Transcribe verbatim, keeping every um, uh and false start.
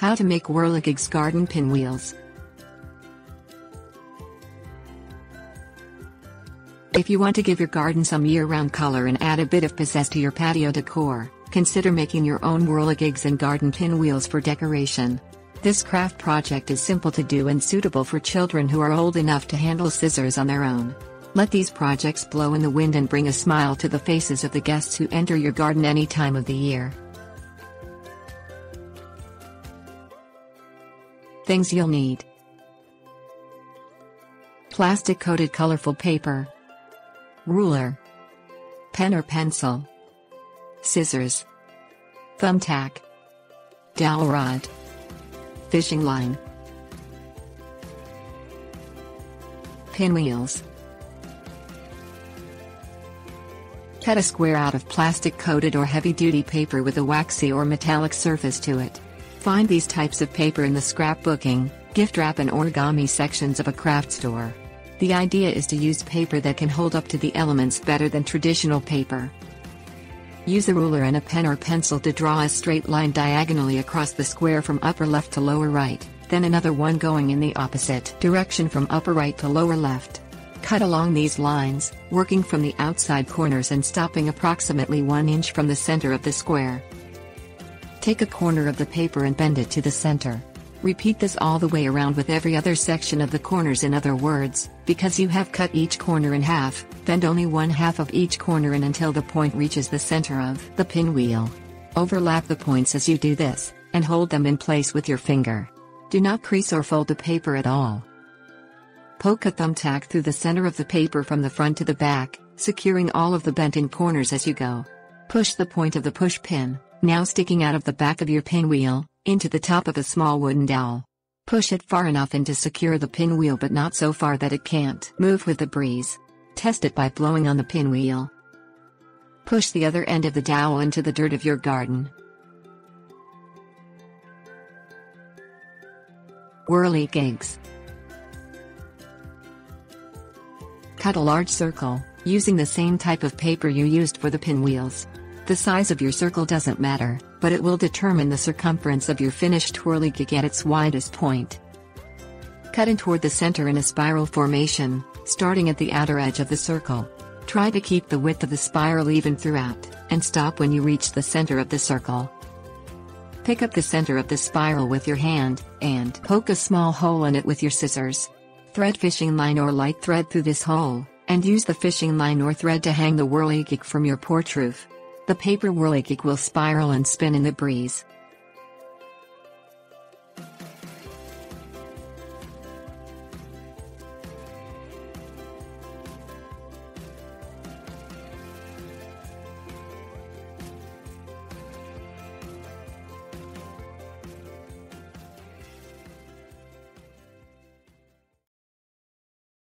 How to make Whirligigs garden pinwheels. If you want to give your garden some year-round color and add a bit of pizzazz to your patio decor, consider making your own whirligigs and garden pinwheels for decoration. This craft project is simple to do and suitable for children who are old enough to handle scissors on their own. Let these projects blow in the wind and bring a smile to the faces of the guests who enter your garden any time of the year. Things you'll need: plastic-coated colorful paper, ruler, pen or pencil, scissors, thumbtack, dowel rod, fishing line, pinwheels. Cut a square out of plastic-coated or heavy-duty paper with a waxy or metallic surface to it. Find these types of paper in the scrapbooking, gift wrap and origami sections of a craft store. The idea is to use paper that can hold up to the elements better than traditional paper. Use a ruler and a pen or pencil to draw a straight line diagonally across the square from upper left to lower right, then another one going in the opposite direction from upper right to lower left. Cut along these lines, working from the outside corners and stopping approximately one inch from the center of the square. Take a corner of the paper and bend it to the center. Repeat this all the way around with every other section of the corners. In other words, because you have cut each corner in half, bend only one half of each corner in until the point reaches the center of the pinwheel. Overlap the points as you do this, and hold them in place with your finger. Do not crease or fold the paper at all. Poke a thumbtack through the center of the paper from the front to the back, securing all of the bent-in corners as you go. Push the point of the push pin, now sticking out of the back of your pinwheel, into the top of a small wooden dowel. Push it far enough in to secure the pinwheel but not so far that it can't move with the breeze. Test it by blowing on the pinwheel. Push the other end of the dowel into the dirt of your garden. Whirligigs. Cut a large circle, using the same type of paper you used for the pinwheels. The size of your circle doesn't matter, but it will determine the circumference of your finished whirligig at its widest point. Cut in toward the center in a spiral formation, starting at the outer edge of the circle. Try to keep the width of the spiral even throughout, and stop when you reach the center of the circle. Pick up the center of the spiral with your hand, and poke a small hole in it with your scissors. Thread fishing line or light thread through this hole, and use the fishing line or thread to hang the whirligig from your porch roof. The paper whirligig will spiral and spin in the breeze.